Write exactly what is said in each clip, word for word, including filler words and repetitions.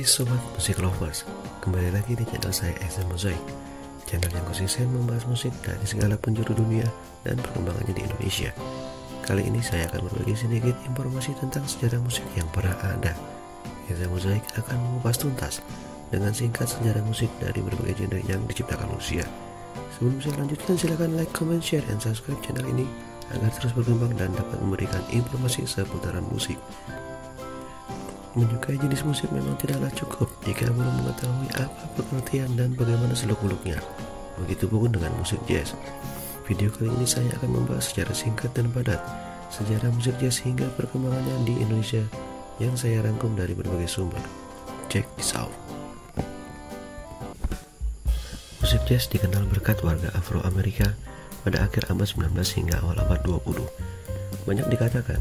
Hai Sobat Musik Lovers, kembali lagi di channel saya Eza Mozaik Channel yang konsisten membahas musik dari segala penjuru dunia dan perkembangannya di Indonesia. Kali ini saya akan berbagi sedikit informasi tentang sejarah musik yang pernah ada. Eza Mozaik akan mengupas tuntas dengan singkat sejarah musik dari berbagai genre yang diciptakan manusia. Sebelum saya lanjutkan, silahkan like, comment, share, dan subscribe channel ini agar terus berkembang dan dapat memberikan informasi seputaran musik. Menyukai jenis musik memang tidaklah cukup jika belum mengetahui apa pengertian dan bagaimana seluk-beluknya. Begitu pun dengan musik jazz. Video kali ini saya akan membahas secara singkat dan padat sejarah musik jazz hingga perkembangannya di Indonesia yang saya rangkum dari berbagai sumber. Check this out. Musik jazz dikenal berkat warga Afro-Amerika pada akhir abad sembilan belas hingga awal abad dua puluh. Banyak dikatakan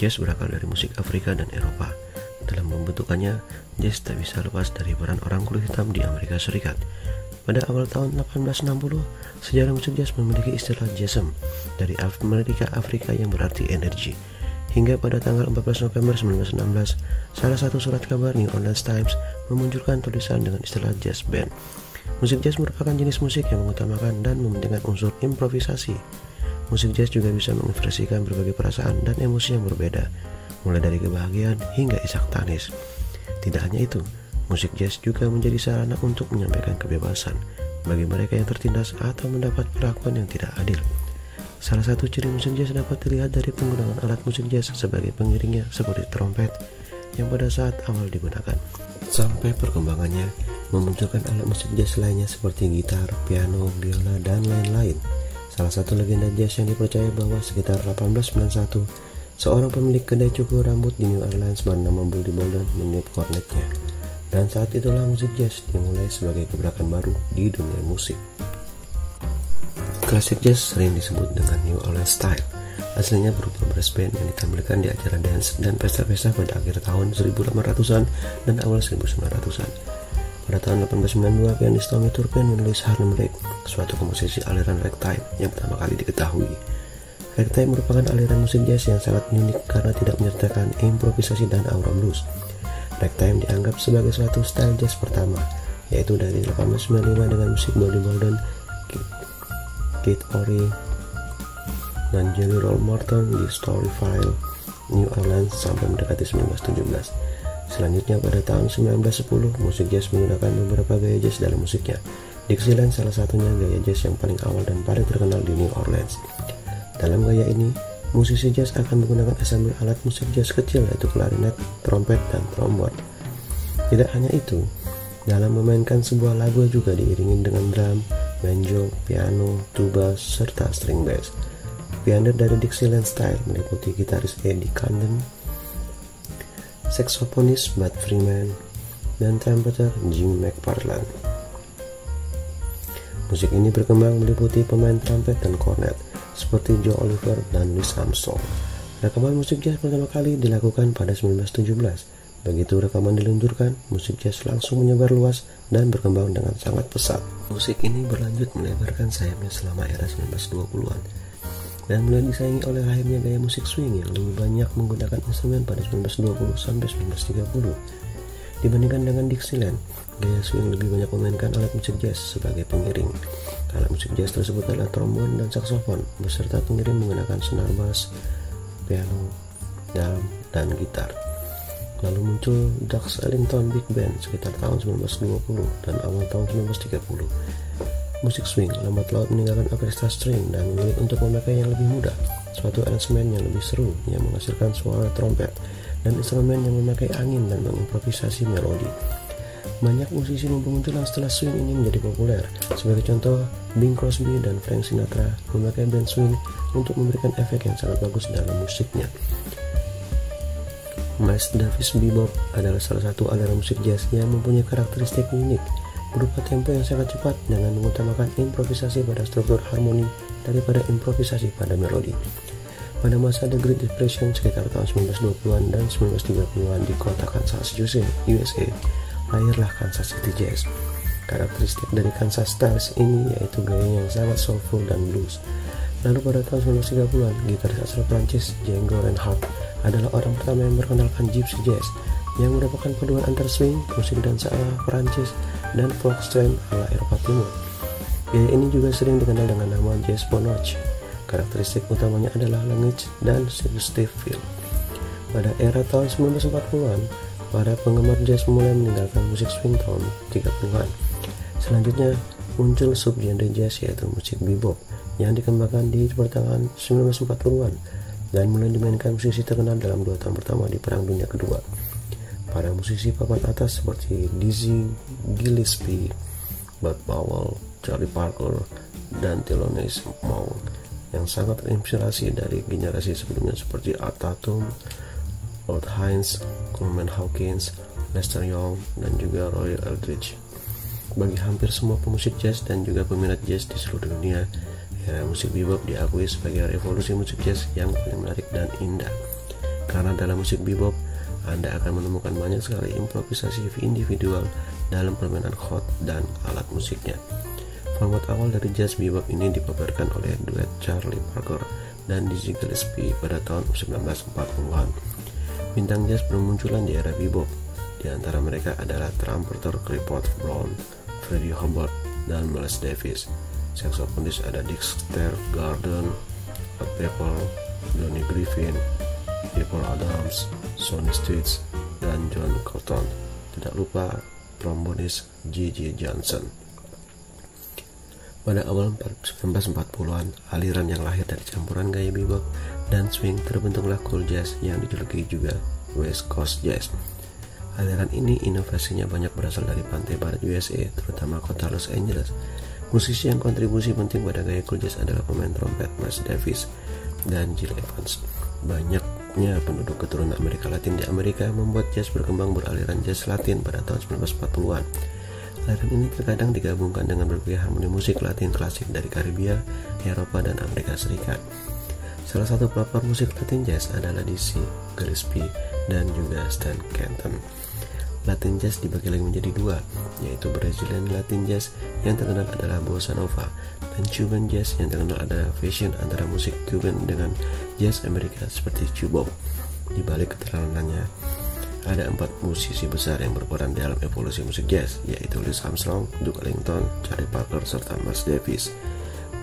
jazz berakal dari musik Afrika dan Eropa. Dalam pembentukannya, jazz tak bisa lepas dari peran orang kulit hitam di Amerika Serikat. Pada awal tahun delapan belas enam puluh, sejarah musik jazz memiliki istilah jazzm dari Amerika Afrika yang berarti energi. Hingga pada tanggal empat belas November seribu sembilan ratus enam belas, salah satu surat kabar New Orleans Times memunculkan tulisan dengan istilah jazz band. Musik jazz merupakan jenis musik yang mengutamakan dan mementingkan unsur improvisasi. Musik jazz juga bisa mengekspresikan berbagai perasaan dan emosi yang berbeda, mulai dari kebahagiaan hingga isak tangis. Tidak hanya itu, musik jazz juga menjadi sarana untuk menyampaikan kebebasan bagi mereka yang tertindas atau mendapat perlakuan yang tidak adil. Salah satu ciri musik jazz dapat dilihat dari penggunaan alat musik jazz sebagai pengiringnya seperti trompet yang pada saat awal digunakan. Sampai perkembangannya memunculkan alat musik jazz lainnya seperti gitar, piano, biola, dan lain-lain. Salah satu legenda jazz yang dipercaya bahwa sekitar delapan belas sembilan puluh satu, seorang pemilik kedai cukur rambut di New Orleans bernama Buddy Bolden meniup kornetnya. Dan saat itulah musik jazz dimulai sebagai gebrakan baru di dunia musik. Klasik jazz sering disebut dengan New Orleans Style. Aslinya berupa brass band yang ditampilkan di acara dance dan pesta-pesta pada akhir tahun seribu delapan ratusan dan awal seribu sembilan ratusan. Pada tahun delapan belas sembilan puluh dua, pianis Tommy Turpin menulis Harlem Ray, suatu komposisi aliran ragtime yang pertama kali diketahui. Ragtime merupakan aliran musik jazz yang sangat unik karena tidak menyertakan improvisasi dan aura blues. Ragtime dianggap sebagai suatu style jazz pertama, yaitu dari delapan belas sembilan puluh lima dengan musik Buddy Bolden, Kid Ory, dan Jelly Roll Morton di Storyville, New Orleans sampai mendekati seribu sembilan ratus tujuh belas. Selanjutnya pada tahun seribu sembilan ratus sepuluh, musik jazz menggunakan beberapa gaya jazz dalam musiknya. Dixieland salah satunya gaya jazz yang paling awal dan paling terkenal di New Orleans. Dalam gaya ini, musisi jazz akan menggunakan ensemble alat musik jazz kecil yaitu klarinet, trompet, dan trombon. Tidak hanya itu, dalam memainkan sebuah lagu juga diiringi dengan drum, banjo, piano, tuba, serta string bass. Pioner dari Dixieland Style meliputi gitaris Eddie Condon, saksofonis Bud Freeman, dan trumpeter Jim McPartland. Musik ini berkembang meliputi pemain trompet dan cornet seperti Joe Oliver dan Louis Armstrong. Rekaman musik jazz pertama kali dilakukan pada seribu sembilan ratus tujuh belas. Begitu rekaman diluncurkan, musik jazz langsung menyebar luas dan berkembang dengan sangat pesat. Musik ini berlanjut melebarkan sayapnya selama era seribu sembilan ratus dua puluhan dan mulai disaingi oleh lahirnya gaya musik swing yang lebih banyak menggunakan instrumen pada seribu sembilan ratus dua puluh sampai seribu sembilan ratus tiga puluh. Dibandingkan dengan Dixieland, gaya swing lebih banyak memainkan alat musik jazz sebagai pengiring. Alat musik jazz tersebut adalah trombon dan saksofon, beserta pengiring menggunakan senar bass, piano, drum, dan gitar. Lalu muncul Duke Ellington Big Band sekitar tahun seribu sembilan ratus dua puluh dan awal tahun seribu sembilan ratus tiga puluh. Musik swing lambat laut meninggalkan orkestra string dan memilih untuk memakai yang lebih mudah, suatu aransemen yang lebih seru yang menghasilkan suara trompet dan instrumen yang memakai angin dan mengimprovisasi melodi. Banyak musisi bermunculan setelah swing ini menjadi populer. Sebagai contoh, Bing Crosby dan Frank Sinatra memakai band swing untuk memberikan efek yang sangat bagus dalam musiknya. Miles Davis bebop adalah salah satu aliran musik jazz yang mempunyai karakteristik unik berupa tempo yang sangat cepat dengan mengutamakan improvisasi pada struktur harmoni daripada improvisasi pada melodi. Pada masa The Great Depression sekitar tahun seribu sembilan ratus dua puluhan dan seribu sembilan ratus tiga puluhan di kota Kansas, U S A, lahirlah Kansas City Jazz. Karakteristik dari Kansas Style ini yaitu gaya yang sangat soulful dan blues. Lalu pada tahun seribu sembilan ratus tiga puluhan, gitaris asal Prancis Django Reinhardt adalah orang pertama yang memperkenalkan gypsy jazz yang merupakan paduan antara swing, musik dansa ala Perancis, dan foxtrot ala Eropa Timur. Gaya ini juga sering dikenal dengan nama jazz Bonnage. Karakteristik utamanya adalah language dan suggestive feel. Pada era tahun sembilan belas empat puluhan, para penggemar jazz mulai meninggalkan musik swing tahun tiga puluhan. Selanjutnya muncul subgenre jazz, yaitu musik bebop yang dikembangkan di pertengahan sembilan belas empat puluhan dan mulai dimainkan musisi terkenal dalam dua tahun pertama di Perang Dunia Kedua. Para musisi papan atas seperti Dizzy Gillespie, Bud Powell, Charlie Parker, dan Thelonious Monk yang sangat terinspirasi dari generasi sebelumnya seperti Art Tatum, Lord Hines, Coleman Hawkins, Lester Young, dan juga Roy Eldridge. Bagi hampir semua pemusik jazz dan juga peminat jazz di seluruh dunia, era musik bebop diakui sebagai revolusi musik jazz yang paling menarik dan indah. Karena dalam musik bebop, Anda akan menemukan banyak sekali improvisasi individual dalam permainan chord dan alat musiknya. Format awal dari jazz bebop ini dipamerkan oleh duet Charlie Parker dan Dizzy Gillespie pada tahun sembilan belas empat puluhan. Bintang jazz bermunculan di era bebop. Di antara mereka adalah trumpeter Clifford Brown, Freddie Hubbard, dan Miles Davis. Saksofonis ada Dexter Gordon, Art Pepper, Donny Griffin, Paul Adams, Sonny Stitt, dan John Coltrane. Tidak lupa trombonis J J Johnson. Pada awal sembilan belas empat puluhan, aliran yang lahir dari campuran gaya bebop dan swing terbentuklah cool jazz yang dijuluki juga West Coast Jazz. Aliran ini inovasinya banyak berasal dari pantai barat U S A, terutama kota Los Angeles. Musisi yang kontribusi penting pada gaya cool jazz adalah pemain trompet Miles Davis dan Gil Evans. Banyaknya penduduk keturunan Amerika Latin di Amerika membuat jazz berkembang beraliran jazz Latin pada tahun sembilan belas empat puluhan. Aliran ini terkadang digabungkan dengan berbagai harmoni musik Latin klasik dari Karibia, Eropa, dan Amerika Serikat. Salah satu pelopor musik Latin jazz adalah Dizzy Gillespie dan juga Stan Kenton. Latin jazz dibagi lagi menjadi dua, yaitu Brazilian Latin jazz yang terkenal adalah bossa nova, dan Cuban jazz yang terkenal adalah fusion antara musik Cuban dengan jazz Amerika seperti Chubop. Di balik keterangannya, ada empat musisi besar yang berperan dalam evolusi musik jazz, yaitu Louis Armstrong, Duke Ellington, Charlie Parker, serta Miles Davis.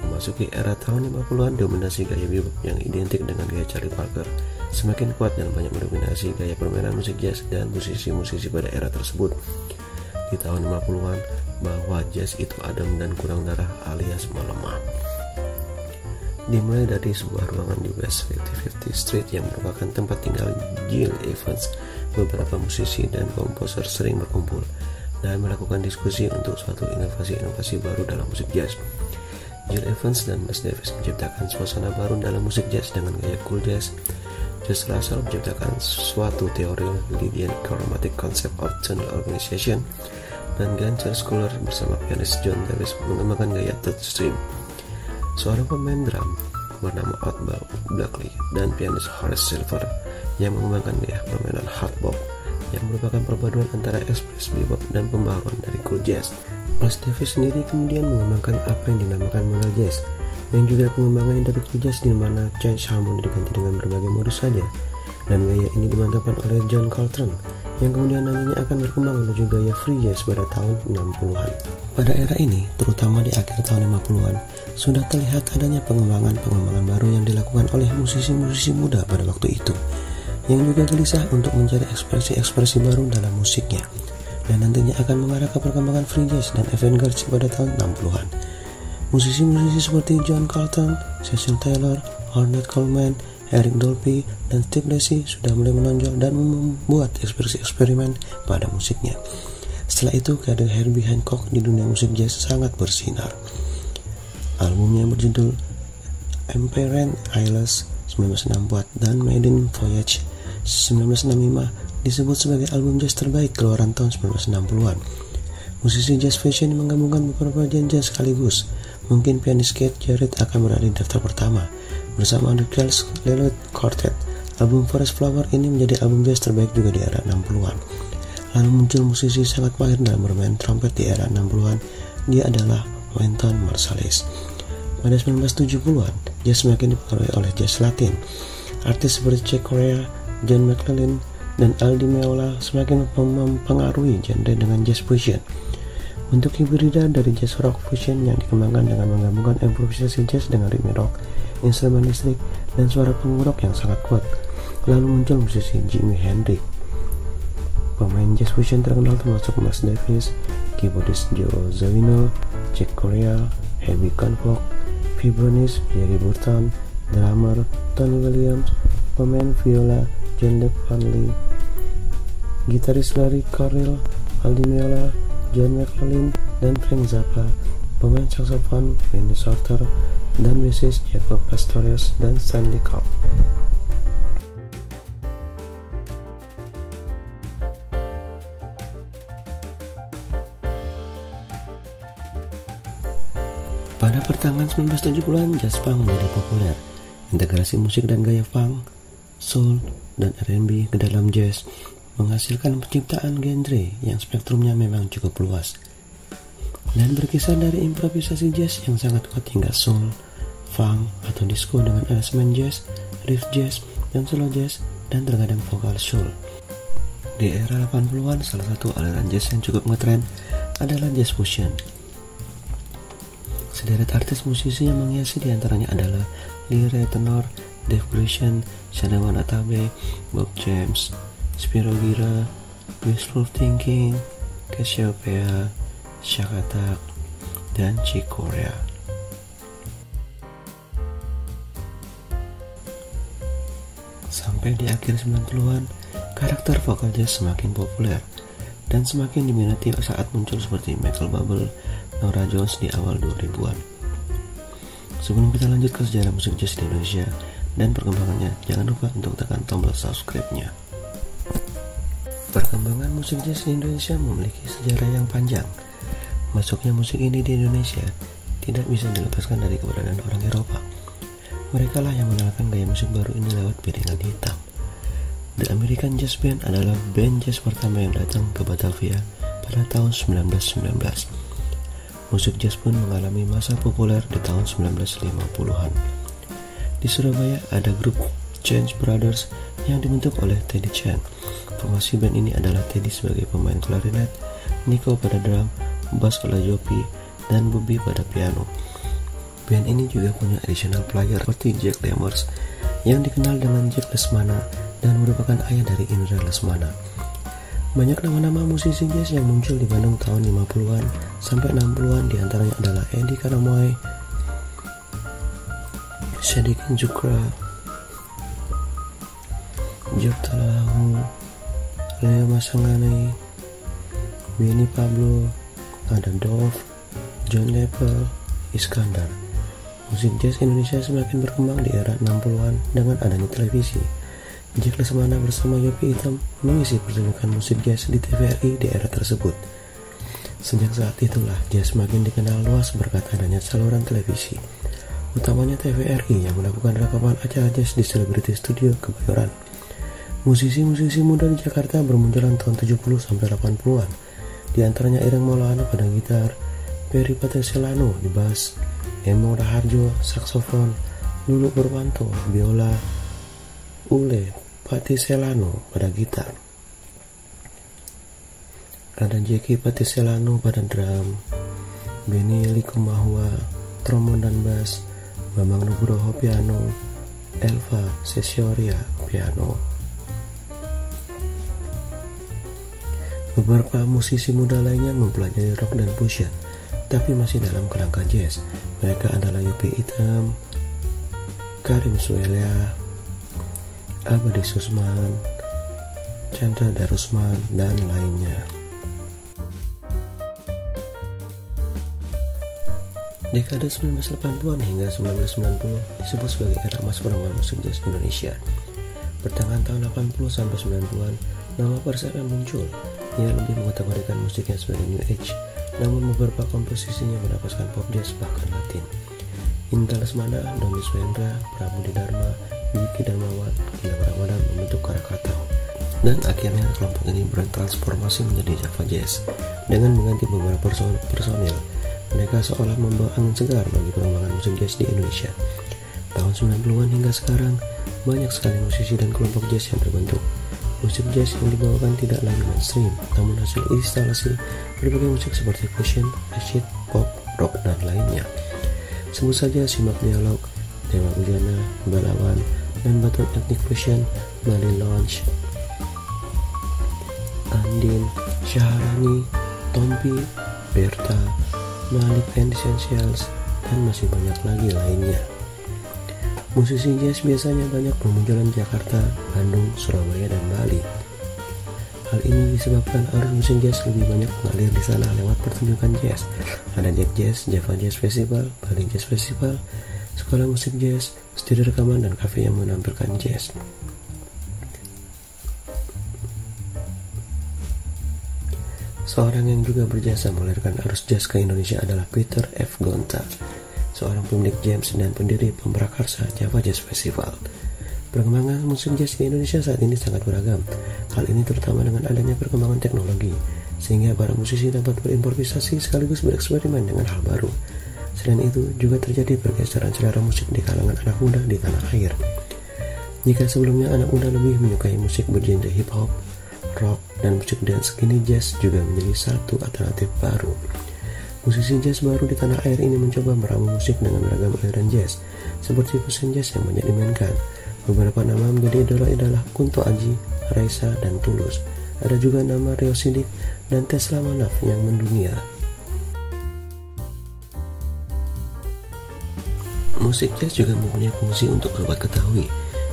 Memasuki era tahun lima puluhan, dominasi gaya bebop yang identik dengan gaya Charlie Parker semakin kuat dan banyak mendominasi gaya permainan musik jazz dan musisi-musisi pada era tersebut. Di tahun lima puluhan, bahwa jazz itu adem dan kurang darah alias melemah. Dimulai dari sebuah ruangan di West lima puluh lima Street yang merupakan tempat tinggal Gil Evans, beberapa musisi dan komposer sering berkumpul dan melakukan diskusi untuk suatu inovasi-inovasi baru dalam musik jazz. Gil Evans dan Miles Davis menciptakan suasana baru dalam musik jazz dengan gaya cool jazz. Jazz Russell menciptakan suatu teori Lydian Chromatic Concept of Tonal Organization, dan Ganser Schuller bersama pianis John Davis mengembangkan gaya third stream. Seorang pemain drum bernama Art Blakely dan pianis Horace Silver yang mengembangkan gaya permainan hard bop yang merupakan perpaduan antara express bebop dan pembaruan dari cool jazz. Miles Davis sendiri kemudian mengembangkan apa yang dinamakan modal jazz, yang juga pengembangan dari cool jazz di mana change harmony diganti dengan berbagai modus saja, dan gaya ini dimantapkan oleh John Coltrane yang kemudian nantinya akan berkembang menuju gaya free jazz pada tahun enam puluhan. Pada era ini, terutama di akhir tahun lima puluhan, sudah terlihat adanya pengembangan-pengembangan baru yang dilakukan oleh musisi-musisi muda pada waktu itu, yang juga gelisah untuk mencari ekspresi-ekspresi baru dalam musiknya, dan nantinya akan mengarah ke perkembangan free jazz dan avant-garde pada tahun enam puluhan. Musisi-musisi seperti John Coltrane, Cecil Taylor, Ornette Coleman, Eric Dolphy, dan Steve Lacy sudah mulai menonjol dan membuat eksperimen pada musiknya. Setelah itu, karir Herbie Hancock di dunia musik jazz sangat bersinar. Albumnya berjudul Emperor Isles sembilan belas enam puluh empat dan Maiden Voyage sembilan belas enam puluh lima disebut sebagai album jazz terbaik keluaran tahun sembilan belas enam puluhan. Musisi jazz fusion menggabungkan beberapa genre jazz sekaligus. Mungkin pianis Keith Jarrett akan berada di daftar pertama bersama The Charles Leonard Quartet. Album Forest Flower ini menjadi album jazz terbaik juga di era enam puluhan. Lalu muncul musisi sangat mahir dalam bermain trompet di era enam puluhan. Dia adalah Wynton Marsalis. Pada sembilan belas tujuh puluhan, jazz semakin dipengaruhi oleh jazz Latin. Artis seperti Chick Corea, John McPartland, dan Aldi Meola semakin mempengaruhi genre dengan jazz fusion. Untuk hibrida dari jazz rock fusion yang dikembangkan dengan menggabungkan improvisasi jazz dengan ritme rock, instrumen listrik, dan suara pengurok yang sangat kuat. Lalu muncul musisi Jimi Hendrix. Pemain jazz fusion terkenal termasuk Miles Davis, keyboardis Joe Zawinul, Chick Corea, Herbie Hancock, vibronis Jerry Burton, drummer Tony Williams, pemain viola John Lee, gitaris Larry Carrell, Aldi Meola, John McPartland, dan Frank Zappa, pemain saksofon Benny Sorter, dan bassist Jacob Pastorius dan Stanley Cobb. Pada pertengahan sembilan belas tujuh puluhan, jazz funk menjadi populer. Integrasi musik dan gaya funk, soul, dan R and B ke dalam jazz menghasilkan penciptaan genre yang spektrumnya memang cukup luas dan berkisar dari improvisasi jazz yang sangat kuat hingga soul, funk, atau disco dengan elemen jazz, riff jazz, dan solo jazz, dan terkadang vokal soul. Di era delapan puluhan, salah satu aliran jazz yang cukup ngetrend adalah jazz fusion. Sederet artis musisi yang menghiasi diantaranya adalah Lee Ray Tenor, Dave Grusin, Shanawan Atabe, Bob James, Spiro Gira, Wishful Thinking, Cassiopeia, Shack Attack, dan Chick Corea. Sampai di akhir sembilan puluhan, karakter vokal jazz semakin populer dan semakin diminati saat muncul seperti Michael Bublé, Nora Jones di awal dua ribuan. Sebelum kita lanjut ke sejarah musik jazz di Indonesia dan perkembangannya, jangan lupa untuk tekan tombol subscribe-nya. Perkembangan musik jazz di Indonesia memiliki sejarah yang panjang. Masuknya musik ini di Indonesia tidak bisa dilepaskan dari keberadaan orang Eropa. Mereka lah yang mengenalkan gaya musik baru ini lewat piringan hitam. The American Jazz Band adalah band jazz pertama yang datang ke Batavia pada tahun seribu sembilan ratus sembilan belas. Musik jazz pun mengalami masa populer di tahun seribu sembilan ratus lima puluhan. Di Surabaya ada grup Change Brothers yang dibentuk oleh Teddy Chan. Formasi band ini adalah Teddy sebagai pemain klarinet, Nico pada drum, bass oleh Jopi, dan Bobby pada piano. Band ini juga punya additional player seperti Jack Lemers yang dikenal dengan Jack Lesmana dan merupakan ayah dari Indra Lesmana. Banyak nama-nama musisi jazz yang muncul di Bandung tahun lima puluhan sampai enam puluhan, diantaranya adalah Eddie Condon, Shadi Kinjukra, Job Talahu, Leo Masangane, Benny Pablo, Adam Dove, John Lepel, Iskandar. Musik jazz Indonesia semakin berkembang di era enam puluhan dengan adanya televisi. Jack Lesmana bersama Yopi Hitam mengisi pertunjukan musik jazz di T V R I di era tersebut. Sejak saat itulah jazz makin dikenal luas berkat adanya saluran televisi, utamanya T V R I yang melakukan rekaman acara jazz di Celebrity Studio Kebayoran. Musisi-musisi muda di Jakarta bermunculan tahun tujuh puluh sampai delapan puluhan, di antaranya Ireng Maulana pada gitar, Peri Pateselano di bass, Emo Raharjo saksofon, Lulu Purwanto biola, Ule Patiselano pada gitar, ada Jeki Patiselano pada drum, Benny Likumahua trombon dan bass, Bambang Nugroho piano, Elva Sesioria piano. Beberapa musisi muda lainnya mempelajari rock dan fusion, tapi masih dalam kerangka jazz. Mereka adalah Yopi Hitam, Karim Suela, Abadi Susman, Chandra Darusman, dan lainnya. Dekade seribu sembilan ratus delapan puluhan hingga seribu sembilan ratus sembilan puluh disebut sebagai era emas perkembangan musik jazz Indonesia. Pertengahan tahun delapan puluh sampai sembilan puluhan, nama persep yang muncul. Ia lebih mengkategorikan musiknya sebagai new age, namun beberapa komposisinya menapaskan pop jazz bahkan Latin. Indra Lesmana, Doni Suendra, Pramudi Dharma, Yuki Darmawan, Gilang Ramadan membentuk Krakatau, dan akhirnya kelompok ini bertransformasi menjadi Java Jazz dengan mengganti beberapa personil. Mereka seolah membawa angin segar bagi perkembangan musik jazz di Indonesia. Tahun sembilan puluhan hingga sekarang, banyak sekali musisi dan kelompok jazz yang terbentuk. Musik jazz yang dibawakan tidak lagi mainstream, namun hasil instalasi berbagai musik seperti fusion, acid, pop, rock, dan lainnya. Sebut saja simak dialog, tema bujana, balawan, dan batuan etnik fusion, Bali Lounge, Andin, Syaharani, Tompi, Berta, Malik and Essentials, dan masih banyak lagi lainnya. Musisi jazz biasanya banyak bermunculan Jakarta, Bandung, Surabaya, dan Bali. Hal ini disebabkan arus musik jazz lebih banyak mengalir di sana lewat pertunjukan jazz. Ada Jack Jazz, Java Jazz Festival, Bali Jazz Festival, sekolah musik jazz, studio rekaman, dan kafe yang menampilkan jazz. Seorang yang juga berjasa melahirkan arus jazz ke Indonesia adalah Peter F. Gonta, seorang pemilik James dan pendiri pemerakarsa Java Jazz Festival. Perkembangan musik jazz di Indonesia saat ini sangat beragam. Hal ini terutama dengan adanya perkembangan teknologi, sehingga para musisi dapat berimprovisasi sekaligus bereksperimen dengan hal baru. Selain itu, juga terjadi pergeseran selera musik di kalangan anak muda di tanah air. Jika sebelumnya anak muda lebih menyukai musik bergenre hip-hop, rock, dan musik dance, kini jazz juga menjadi satu alternatif baru. Musisi jazz baru di tanah air ini mencoba meramu musik dengan beragam aliran jazz, seperti fusion jazz yang banyak dimainkan. Beberapa nama menjadi idola adalah Kunto Aji, Raisa, dan Tulus. Ada juga nama Rio Sidik dan Tesla Manaf yang mendunia. Musik jazz juga mempunyai fungsi untuk dapat ketahui,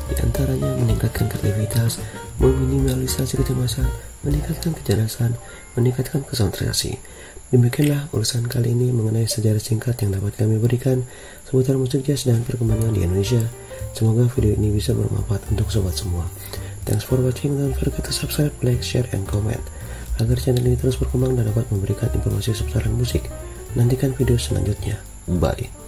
di antaranya meningkatkan kreativitas, meminimalisasi kecemasan, meningkatkan kecerdasan, meningkatkan konsentrasi. Demikianlah urusan kali ini mengenai sejarah singkat yang dapat kami berikan seputar musik jazz dan perkembangan di Indonesia. Semoga video ini bisa bermanfaat untuk sobat semua. Thanks for watching, dan jangan lupa subscribe, like, share, and comment agar channel ini terus berkembang dan dapat memberikan informasi seputaran musik. Nantikan video selanjutnya. Bye.